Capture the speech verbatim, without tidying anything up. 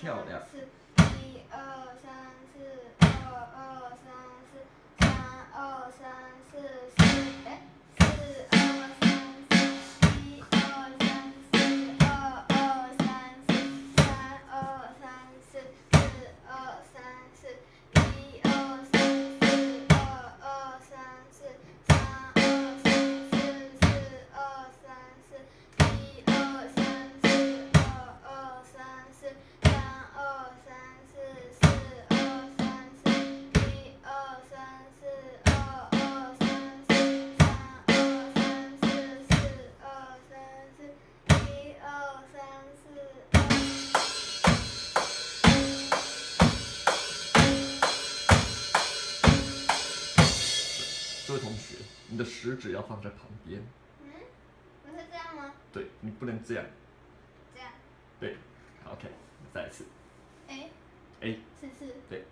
漂亮。一二三四，二二三四，三二三四，四哎，四二三四，一二三四，二二三四，三二三四，四二三四，一二三四，二二三四，三二三四，四二三四。 你的食指要放在旁边。嗯，不是这样吗？对，你不能这样。这样。对 ，OK， 再一次。A。A。四次。对。